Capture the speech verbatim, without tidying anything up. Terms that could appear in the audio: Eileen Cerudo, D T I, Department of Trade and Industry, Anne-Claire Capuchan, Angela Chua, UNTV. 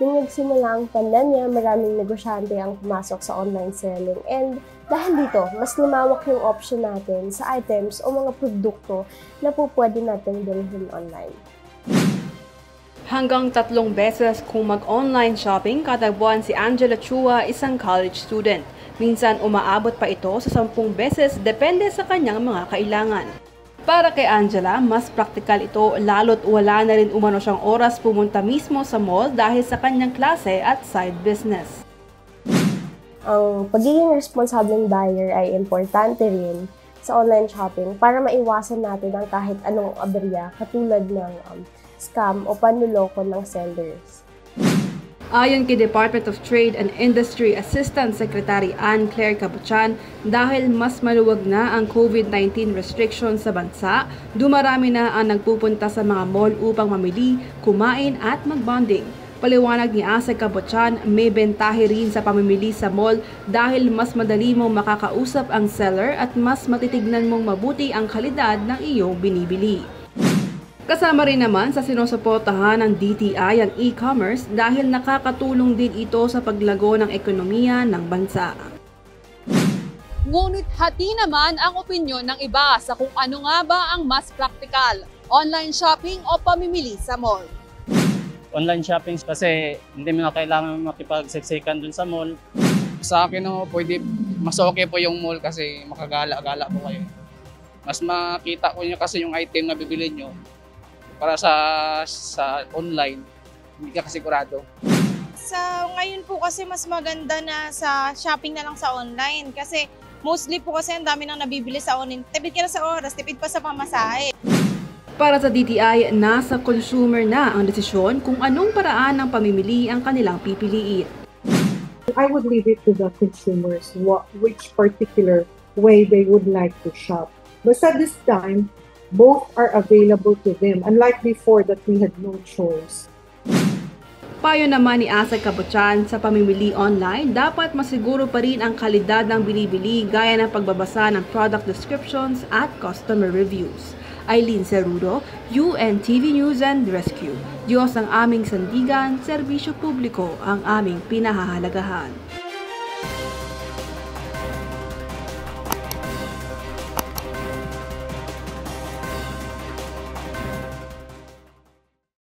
Nung nagsimula ang pandemya, maraming negosyante ang pumasok sa online selling. And dahil dito, mas lumawak yung option natin sa items o mga produkto na po pwede natin bilhin online. Hanggang tatlong beses kung mag-online shopping kada buwan si Angela Chua, isang college student. Minsan umaabot pa ito sa sampung beses depende sa kanyang mga kailangan. Para kay Angela, mas praktikal ito lalo't wala na rin umano siyang oras pumunta mismo sa mall dahil sa kanyang klase at side business. Ang pagiging responsableng buyer ay importante rin sa online shopping para maiwasan natin ang kahit anong aberya katulad ng um, scam o panloloko ng sellers. Ayon kay Department of Trade and Industry Assistant Secretary Anne-Claire Capuchan, dahil mas maluwag na ang COVID nineteen restrictions sa bansa, dumarami na ang nagpupunta sa mga mall upang mamili, kumain at magbonding. Paliwanag ni Ase Capuchan, may bentahe rin sa pamimili sa mall dahil mas madali mong makakausap ang seller at mas matitignan mong mabuti ang kalidad ng iyong binibili. Kasama rin naman sa sinusuportahan ng D T I ang e-commerce dahil nakakatulong din ito sa paglago ng ekonomiya ng bansa. Ngunit hati naman ang opinyon ng iba sa kung ano nga ba ang mas praktikal, online shopping o pamimili sa mall. Online shopping kasi hindi mo na kailangan makipagsiksikan dun sa mall. Sa akin oh, pwede, mas okay po yung mall kasi makagala-gala po kayo. Mas makita ko nyo kasi yung item na bibili nyo. Para sa, sa online, hindi ka kasigurado. So, ngayon po kasi mas maganda na sa shopping na lang sa online kasi mostly po kasi ang dami nang nabibili sa online. Tipid ka na sa oras, tipid pa sa pamasahe. Para sa D T I, nasa consumer na ang desisyon kung anong paraan ng pamimili ang kanilang pipiliin. I would leave it to the consumers what, which particular way they would like to shop. But at this time, both are available to them, unlike before that we had no choice. Payo naman ni Asa Capuchan, sa pamimili online, dapat masiguro pa rin ang kalidad ng binibili gaya ng pagbabasa ng product descriptions at customer reviews. Eileen Cerudo, U N T V News and Rescue. Diyos ang aming sandigan, serbisyo publiko ang aming pinahahalagahan.